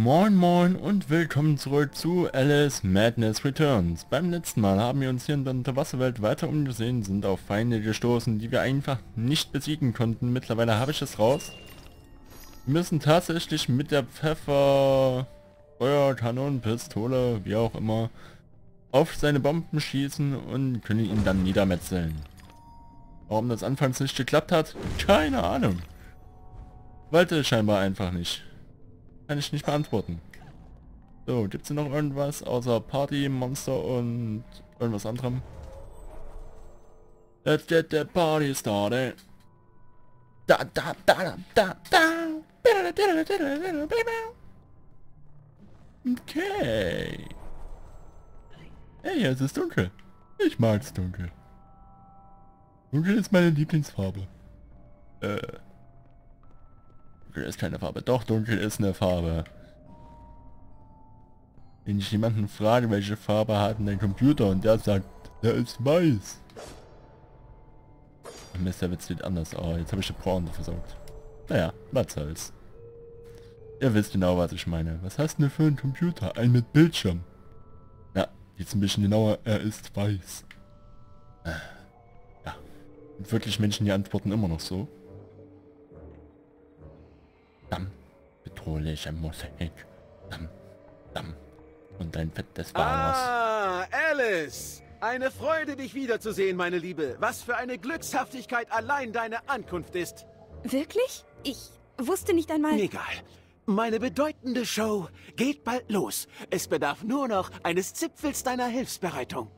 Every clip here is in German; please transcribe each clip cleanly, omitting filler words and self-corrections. Moin moin und willkommen zurück zu Alice Madness Returns. Beim letzten Mal haben wir uns hier in der Unterwasserwelt weiter umgesehen, sind auf Feinde gestoßen, die wir einfach nicht besiegen konnten. Mittlerweile habe ich es raus. Wir müssen tatsächlich mit der Pfeffer-Feuer-Kanon-Pistole, wie auch immer, auf seine Bomben schießen und können ihn dann niedermetzeln. Warum das anfangs nicht geklappt hat? Keine Ahnung. Wollte scheinbar einfach nicht. Kann ich nicht beantworten. So, gibt es hier noch irgendwas außer Party Monster und irgendwas anderem? Let's get the party started. Da da da da da. Okay. Hey, es ist dunkel. Ich mag's dunkel. Dunkel ist meine Lieblingsfarbe. Dunkel ist keine Farbe. Doch, dunkel ist eine Farbe. Wenn ich jemanden frage, welche Farbe hat denn dein Computer, und der sagt, der ist weiß. Oh Mist, der Witz sieht anders aus. Jetzt habe ich die Braune versorgt. Naja, was soll's. Ihr wisst genau, was ich meine. Was hast du denn für einen Computer? Ein mit Bildschirm. Ja, jetzt ein bisschen genauer. Er ist weiß. Ja, und wirklich Menschen, die antworten immer noch so. Damm, bedrohliche Mosaik. Damm, Damm. Und ein fettes Walnuss. Ah, Alice! Eine Freude, dich wiederzusehen, meine Liebe. Was für eine Glückshaftigkeit allein deine Ankunft ist. Wirklich? Ich wusste nicht einmal... Egal. Meine bedeutende Show geht bald los. Es bedarf nur noch eines Zipfels deiner Hilfsbereitung.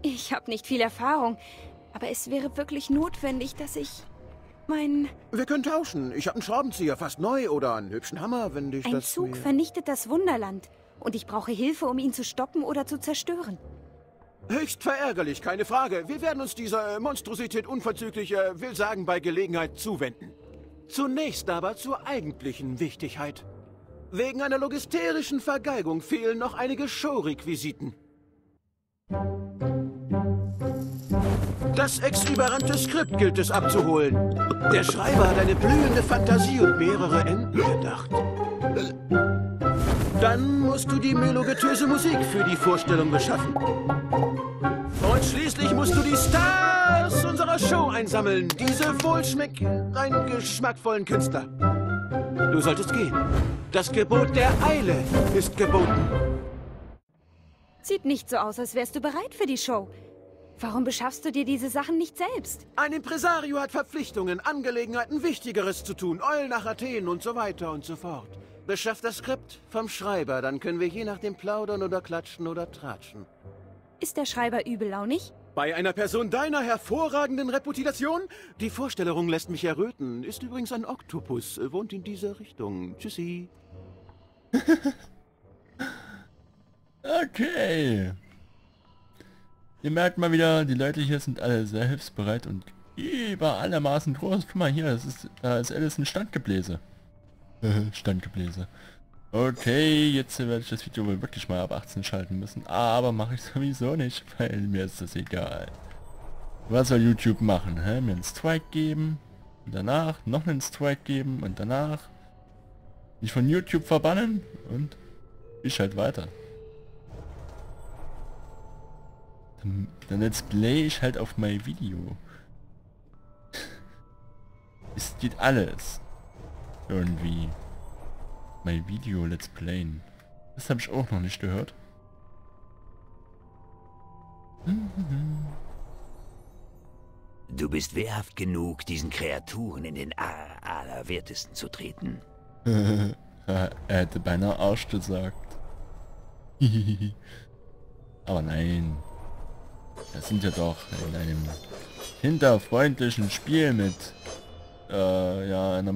Ich habe nicht viel Erfahrung, aber es wäre wirklich notwendig, dass ich... Wir können tauschen. Ich habe einen Schraubenzieher, fast neu, oder einen hübschen Hammer, wenn dich das... Ein Zug vernichtet das Wunderland und ich brauche Hilfe, um ihn zu stoppen oder zu zerstören. Höchst verärgerlich, keine Frage. Wir werden uns dieser Monstrosität unverzüglich, will sagen, bei Gelegenheit zuwenden. Zunächst aber zur eigentlichen Wichtigkeit. Wegen einer logisterischen Vergeigung fehlen noch einige Showrequisiten. Das exuberante Skript gilt es abzuholen. Der Schreiber hat eine blühende Fantasie und mehrere Enden gedacht. Dann musst du die melodöse Musik für die Vorstellung beschaffen. Und schließlich musst du die Stars unserer Show einsammeln. Diese geschmackvollen Künstler. Du solltest gehen. Das Gebot der Eile ist geboten. Sieht nicht so aus, als wärst du bereit für die Show. Warum beschaffst du dir diese Sachen nicht selbst? Ein Impresario hat Verpflichtungen, Angelegenheiten, Wichtigeres zu tun. Eulen nach Athen und so weiter und so fort. Beschaff das Skript vom Schreiber, dann können wir je nachdem plaudern oder klatschen oder tratschen. Ist der Schreiber übellaunig? Bei einer Person deiner hervorragenden Reputation? Die Vorstellung lässt mich erröten. Ist übrigens ein Oktopus, wohnt in dieser Richtung. Tschüssi. Okay. Ihr merkt mal wieder, die Leute hier sind alle sehr hilfsbereit und über allermaßen groß. Guck mal hier, da ist Alice ein Standgebläse. Standgebläse. Okay, jetzt werde ich das Video wohl wirklich mal ab 18 schalten müssen. Aber mache ich sowieso nicht, weil mir ist das egal. Was soll YouTube machen? Hä? Mir einen Strike geben, und danach noch einen Strike geben und danach mich von YouTube verbannen und ich halt weiter. Dann jetzt play ich halt auf mein Video. Es geht alles. Irgendwie. Mein Video, let's playen. Das habe ich auch noch nicht gehört. Du bist wehrhaft genug, diesen Kreaturen in den Allerwertesten zu treten. Er hätte beinahe Arsch gesagt. Aber nein. Das sind ja doch in einem kinderfreundlichen Spiel mit ja, einer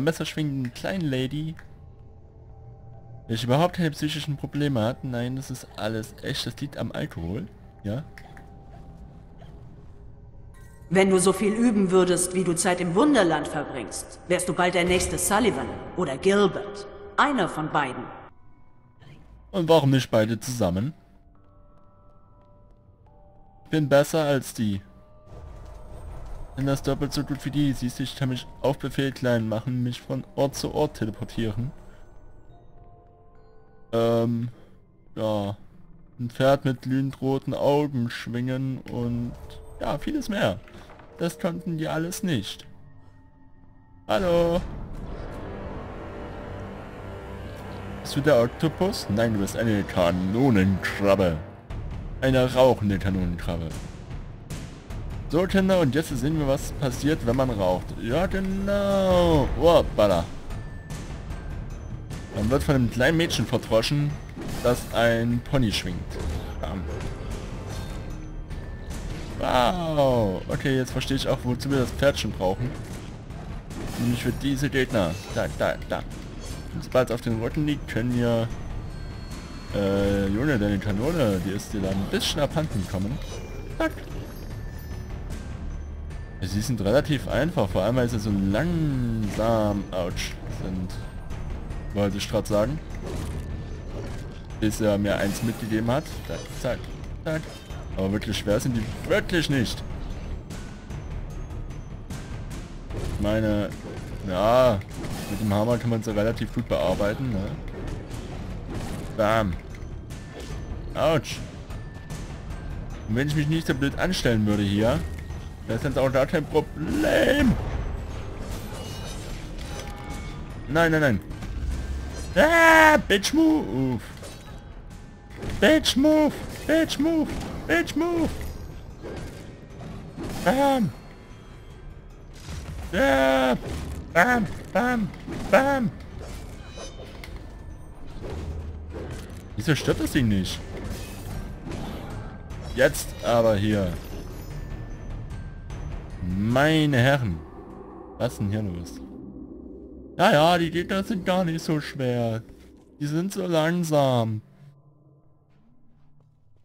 messerschwingenden kleinen Lady, welche überhaupt keine psychischen Probleme hat. Nein, das ist alles echt. Das liegt am Alkohol. Ja. Wenn du so viel üben würdest, wie du Zeit im Wunderland verbringst, wärst du bald der nächste Sullivan oder Gilbert. Einer von beiden. Und warum nicht beide zusammen? Bin besser als die. Bin das doppelt so gut wie die. Siehst du, ich kann mich auf Befehl klein machen, mich von Ort zu Ort teleportieren. Ja, ein Pferd mit glühend roten Augen schwingen und ja, vieles mehr. Das konnten die alles nicht. Hallo! Bist du der Oktopus? Nein, du bist eine Kanonenkrabbe. Eine rauchende Kanonenkrabbe. So Kinder, und jetzt sehen wir, was passiert, wenn man raucht. Ja genau! Oh, Baller. Man wird von einem kleinen Mädchen verdroschen, das ein Pony schwingt. Bam. Wow! Okay, jetzt verstehe ich auch, wozu wir das Pferdchen brauchen. Nämlich für diese Gegner. Da, da, da. Und sobald es auf den Rücken liegt, können wir... Junge, deine Kanone, die ist dir dann ein bisschen abhanden gekommen. Zack. Sie sind relativ einfach, vor allem weil sie so langsam ouch sind. Wollte ich gerade sagen. Bis er mir eins mitgegeben hat. Zack, zack, zack. Aber wirklich schwer sind die wirklich nicht. Ich meine, ja, mit dem Hammer kann man sie relativ gut bearbeiten, ne? Bam. Autsch. Und wenn ich mich nicht so blöd anstellen würde hier, das ist jetzt auch gar kein Problem. Nein, nein, nein. Ah, bitch move. Bitch move. Bitch move. Bitch move. Bam. Ja. Bam. Bam. Bam. Wieso stört das Ding nicht? Jetzt aber hier. Meine Herren. Was ist denn hier los? Naja, die Gegner sind gar nicht so schwer. Die sind so langsam.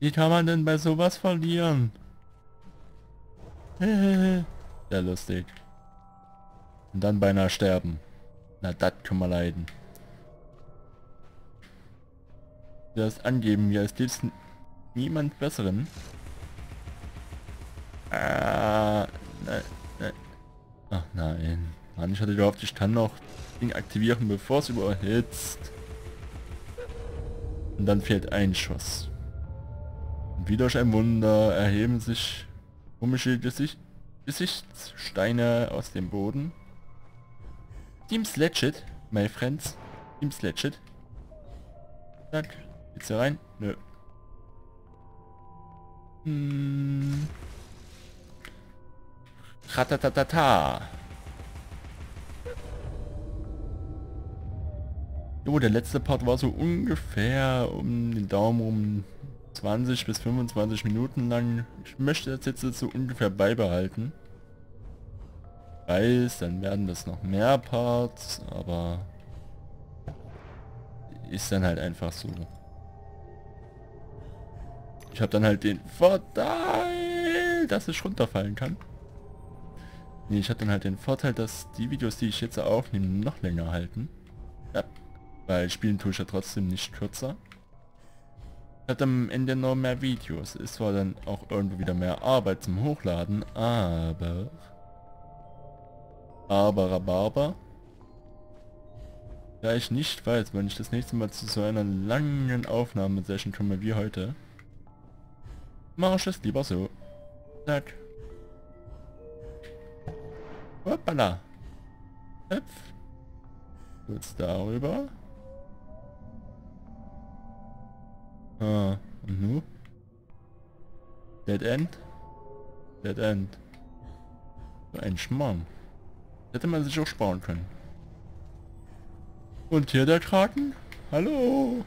Wie kann man denn bei sowas verlieren? Sehr lustig. Und dann beinahe sterben. Na, das können wir leiden. Das angeben hier, es gibt niemand besseren. Ah, nein, nein. Ach nein. Mann, ich hatte gehofft, ich kann noch Ding aktivieren, bevor es überhitzt. Und dann fehlt ein Schuss. Und wie durch ein Wunder erheben sich komische Gesichtssteine aus dem Boden. Team Sledgit, my friends. Team Sledgit. Zack. Geht's hier rein? Nö. Hm. Ratatatata. Jo, der letzte Part war so ungefähr um den Daumen rum 20 bis 25 Minuten lang. Ich möchte das jetzt so ungefähr beibehalten. Ich weiß, dann werden das noch mehr Parts, aber... ist dann halt einfach so. Ich habe dann halt den Vorteil, dass ich runterfallen kann. Nee, ich habe dann halt den Vorteil, dass die Videos, die ich jetzt aufnehme, noch länger halten. Ja, weil spielen tue ich ja trotzdem nicht kürzer. Ich hatte am Ende noch mehr Videos. Es war dann auch irgendwo wieder mehr Arbeit zum Hochladen, aber... aber... da ich nicht weiß, wenn ich das nächste Mal zu so einer langen Aufnahmesession komme wie heute, mache ich es lieber so. Zack. Hoppala. Hüpf. Kurz darüber. Ah, und nu? Dead End? Dead End. So ein Schmarrn. Hätte man sich auch sparen können. Und hier der Kraken? Hallo?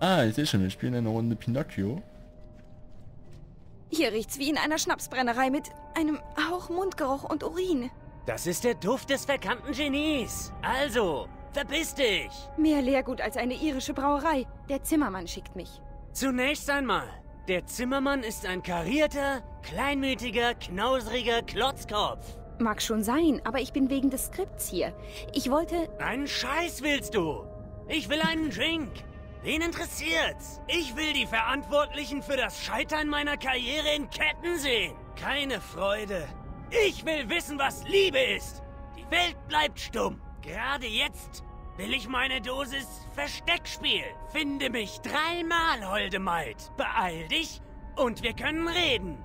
Ah, ich sehe schon, wir spielen eine Runde Pinocchio. Hier riecht's wie in einer Schnapsbrennerei mit einem Hauch Mundgeruch und Urin. Das ist der Duft des verkannten Genies. Also, verpiss dich! Mehr Leergut als eine irische Brauerei. Der Zimmermann schickt mich. Zunächst einmal. Der Zimmermann ist ein karierter, kleinmütiger, knausriger Klotzkopf. Mag schon sein, aber ich bin wegen des Skripts hier. Ich wollte... Einen Scheiß willst du! Ich will einen Drink! Wen interessiert's? Ich will die Verantwortlichen für das Scheitern meiner Karriere in Ketten sehen! Keine Freude! Ich will wissen, was Liebe ist! Die Welt bleibt stumm! Gerade jetzt will ich meine Dosis Versteckspiel. Finde mich dreimal, Holdemalt. Beeil dich und wir können reden.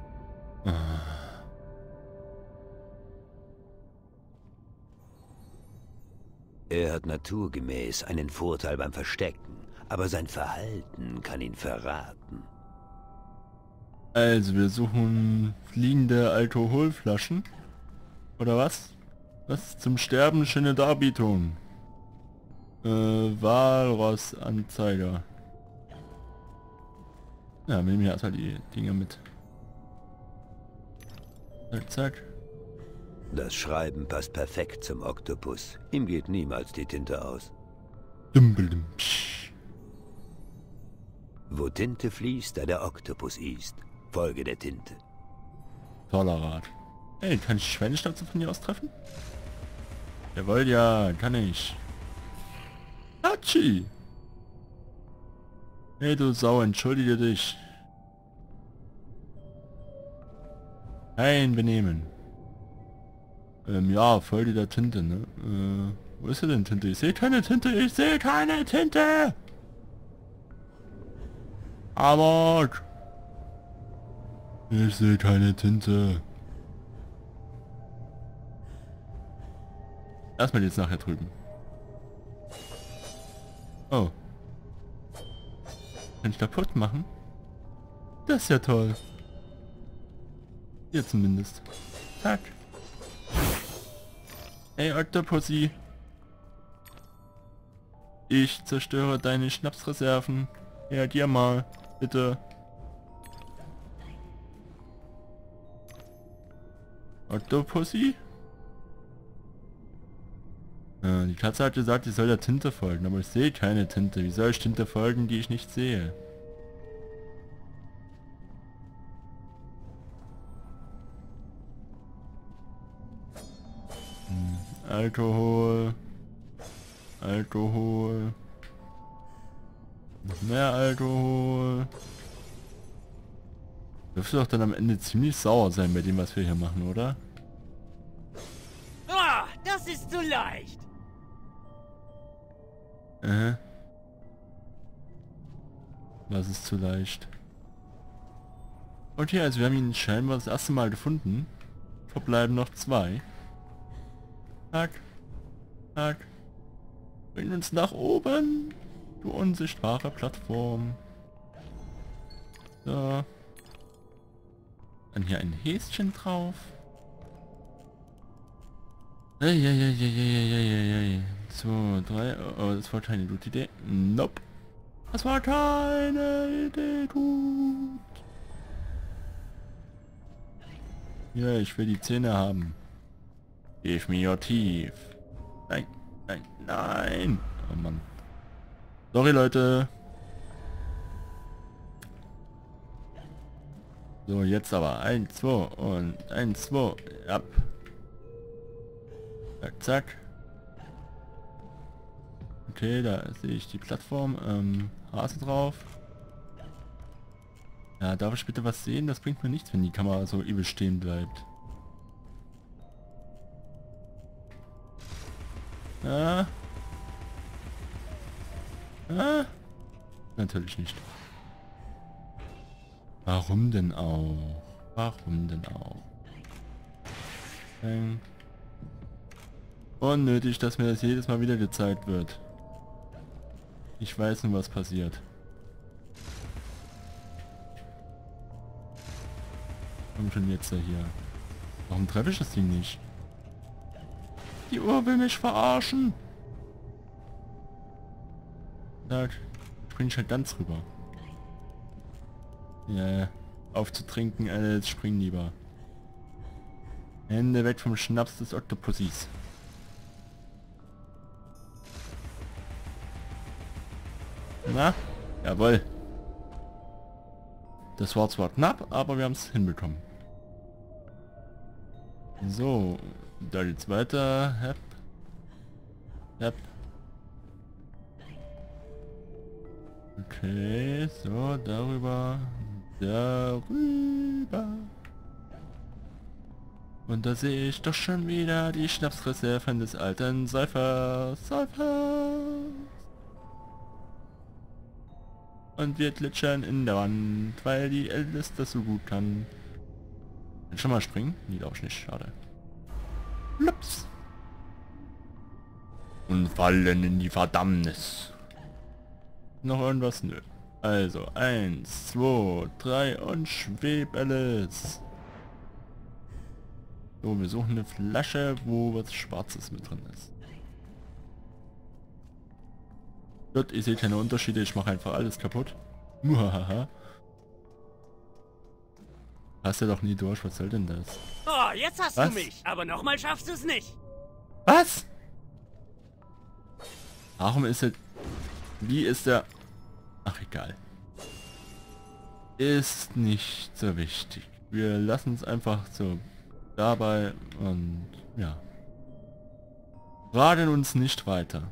Er hat naturgemäß einen Vorteil beim Verstecken, aber sein Verhalten kann ihn verraten. Also, wir suchen fliegende Alkoholflaschen. Oder was? Was? Zum Sterben, schöne Darbietung. Walross-Anzeiger. Ja, wir nehmen hier erstmal die Dinger mit. Zack, zack. Das Schreiben passt perfekt zum Oktopus. Ihm geht niemals die Tinte aus. Dumbledum. Wo Tinte fließt, da der Oktopus ist. Folge der Tinte. Toller Rat. Ey, kann ich Schweineschnauze von hier aus treffen? Jawohl, ja, kann ich. Hatschi! Ey, du Sau, entschuldige dich. Ein Benehmen. Ja, voll der Tinte, ne? Wo ist denn Tinte? Ich sehe keine Tinte, ich sehe keine Tinte! Aber ich sehe keine Tinte. Erstmal jetzt nachher drüben. Oh. Kann ich kaputt machen? Das ist ja toll. Hier zumindest. Zack. Hey Octopussy. Ich zerstöre deine Schnapsreserven. Ja, dir mal. Bitte. Octopussy? Die Katze hat gesagt, ich soll der Tinte folgen, aber ich sehe keine Tinte. Wie soll ich Tinte folgen, die ich nicht sehe? Alkohol. Alkohol. Noch mehr Alkohol. Dürfte doch dann am Ende ziemlich sauer sein bei dem, was wir hier machen, oder? Ah, das ist zu leicht. Was ist zu leicht? Okay, also wir haben ihn scheinbar das erste Mal gefunden. Verbleiben noch 2. Hack. Hack. Bring uns nach oben. Du unsichtbare Plattform. So. Dann hier ein Häschen drauf. Eieieiei. 2, 3. Oh, das war keine gute Idee. Nope. Das war keine Idee gut. Ja, ich will die Zähne haben. Gib mir tief. Nein, nein, nein. Oh Mann. Sorry, Leute. So, jetzt aber. 1, 2 und 1, 2. Ab. Zack, zack. Okay, da sehe ich die Plattform. Hase drauf. Ja, darf ich bitte was sehen? Das bringt mir nichts, wenn die Kamera so übel stehen bleibt. Ah. Ah. Natürlich nicht. Warum denn auch? Warum denn auch? Unnötig, dass mir das jedes Mal wieder gezeigt wird. Ich weiß nun, was passiert. Komm schon jetzt hier. Warum treffe ich das Ding nicht? Die Uhr will mich verarschen. Da springe ich halt ganz rüber. Ja, yeah. Auf zu trinken, jetzt spring lieber. Hände weg vom Schnaps des Oktopussis. Na? Jawohl. Das war zwar knapp, aber wir haben es hinbekommen. So. Da geht's weiter. Hep. Hep. Okay, so, darüber. Darüber. Und da sehe ich doch schon wieder die Schnapsreserven des alten Seifers. Und wir glitschern in der Wand, weil die Eldest das so gut kann. Kann schon mal springen? Nee, glaube ich nicht, schade. Lups! Und fallen in die Verdammnis. Noch irgendwas? Nö. Also, 1, 2, 3 und schweb alles. So, wir suchen eine Flasche, wo was Schwarzes mit drin ist. Gut, ich sehe keine Unterschiede, ich mache einfach alles kaputt. Muhahaha. Hast du doch nie durch, was soll denn das? Oh, jetzt hast du mich, aber nochmal schaffst du es nicht. Was? Warum ist er... Wie ist er... Ach, egal. Ist nicht so wichtig. Wir lassen es einfach so... dabei und ja. Radeln uns nicht weiter.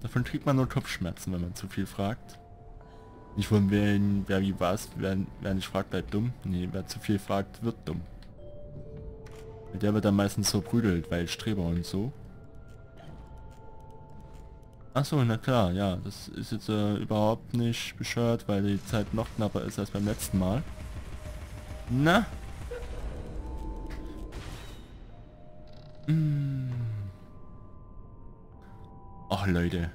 Davon kriegt man nur Kopfschmerzen, wenn man zu viel fragt. Nicht von wegen, wer wie was, wer nicht fragt, bleibt dumm. Nee, wer zu viel fragt, wird dumm. Der wird dann meistens so prügelt, weil Streber und so. Achso, na klar, ja, das ist jetzt überhaupt nicht bescheuert, weil die Zeit noch knapper ist als beim letzten Mal. Na? Ach Leute.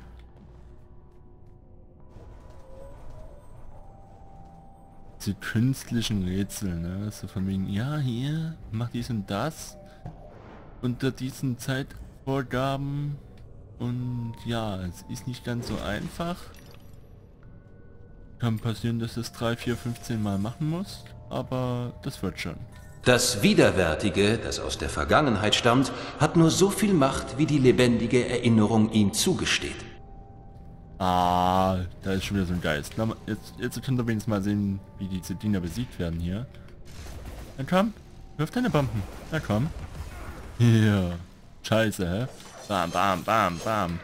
Die künstlichen Rätsel, ne? So von wegen, ja hier, mach dies und das. Unter diesen Zeitvorgaben. Und ja, es ist nicht ganz so einfach. Kann passieren, dass es 3, 4, 15 Mal machen muss. Aber das wird schon. Das Widerwärtige, das aus der Vergangenheit stammt, hat nur so viel Macht, wie die lebendige Erinnerung ihm zugesteht. Ah, da ist schon wieder so ein Geist. Na, jetzt könnt ihr wenigstens mal sehen, wie diese Diener besiegt werden hier. Na komm, wirf deine Bomben. Na komm. Hier. Scheiße, hä? Bam, bam, bam, bam.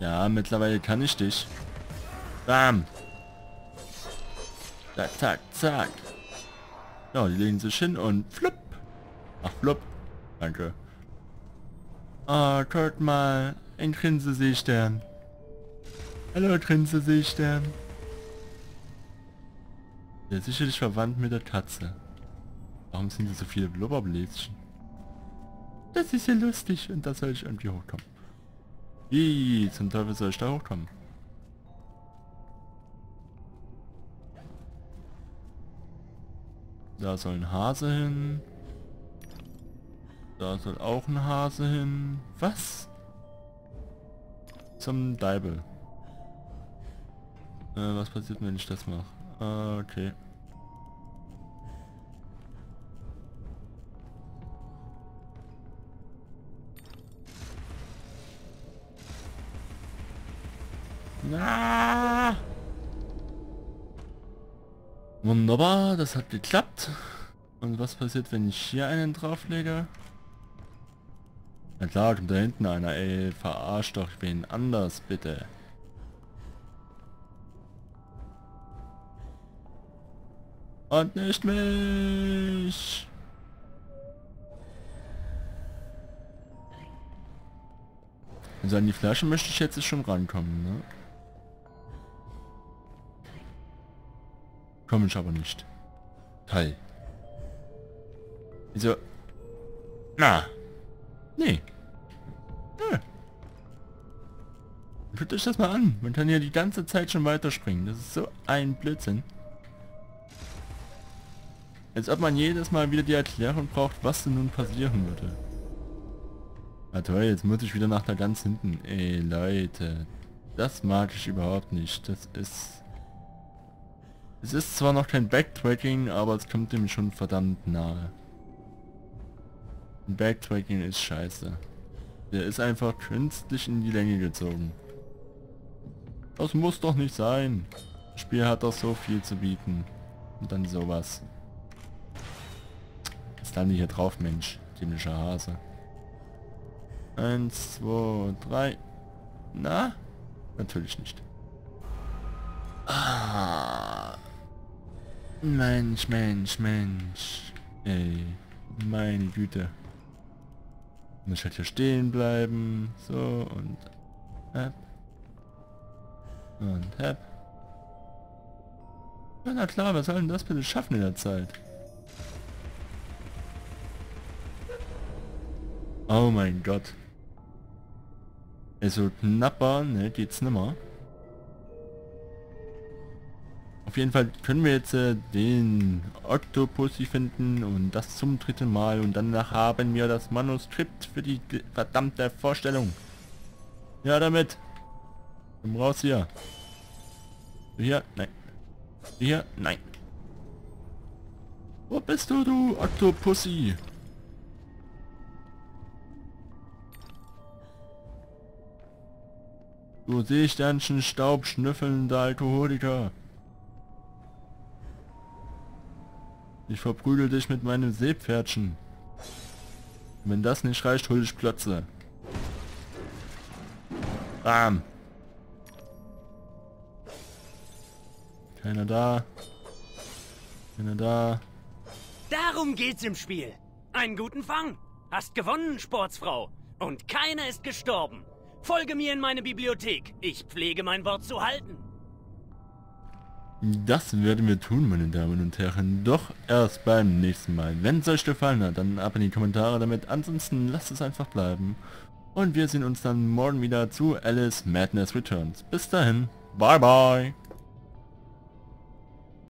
Ja, mittlerweile kann ich dich. Bam. Zack, zack, zack. Ja, die legen sich hin und flupp. Ach, flupp. Danke. Ah, guck mal. Ein Grinseseestern. Hallo, Grinseseestern. Der ist sicherlich verwandt mit der Katze. Warum sind hier so viele Blubberbläschen? Das ist ja lustig und da soll ich irgendwie hochkommen. Wie zum Teufel soll ich da hochkommen? Da soll ein Hase hin. Da soll auch ein Hase hin. Was? Zum Deibel. Was passiert, wenn ich das mache? Okay. Na! Wunderbar, das hat geklappt. Und was passiert, wenn ich hier einen drauflege? Na klar, kommt da hinten einer, ey, verarscht doch wen anders, bitte. Und nicht mich! Also an die Flasche möchte ich jetzt schon rankommen, ne? Komme ich aber nicht. Teil. Wieso? Na. Nee. Nö. Guckt euch das mal an. Man kann ja die ganze Zeit schon weiterspringen. Das ist so ein Blödsinn. Als ob man jedes Mal wieder die Erklärung braucht, was denn nun passieren würde. Na toll, jetzt muss ich wieder nach da ganz hinten. Ey, Leute. Das mag ich überhaupt nicht. Das ist... Es ist zwar noch kein Backtracking, aber es kommt dem schon verdammt nahe. Backtracking ist scheiße. Der ist einfach künstlich in die Länge gezogen. Das muss doch nicht sein. Das Spiel hat doch so viel zu bieten. Und dann sowas. Jetzt lande ich hier drauf, Mensch. Dämlicher Hase. 1, 2, 3. Na? Natürlich nicht. Ah. Mensch, Mensch, Mensch. Ey, Meine Güte. Muss ich halt hier stehen bleiben. So und hab. Und hab. Ja, na klar, was soll denn das bitte schaffen in der Zeit? Oh mein Gott. Also knapper, ne, geht's nimmer. Auf jeden Fall können wir jetzt den Oktopussi finden und das zum dritten Mal. Und danach haben wir das Manuskript für die verdammte Vorstellung. Ja, damit. Komm raus hier. Hier, nein. Hier, nein. Wo bist du, du Oktopussi? Du Seesternchen-Staub schnüffelnder Alkoholiker. Ich verprügel dich mit meinem Seepferdchen. Und wenn das nicht reicht, hol ich Klötze. Bam. Keiner da. Keiner da. Darum geht's im Spiel. Einen guten Fang. Hast gewonnen, Sportsfrau. Und keiner ist gestorben. Folge mir in meine Bibliothek. Ich pflege mein Wort zu halten. Das werden wir tun, meine Damen und Herren. Doch erst beim nächsten Mal. Wenn es euch gefallen hat, dann ab in die Kommentare damit. Ansonsten lasst es einfach bleiben. Und wir sehen uns dann morgen wieder zu Alice Madness Returns. Bis dahin. Bye bye.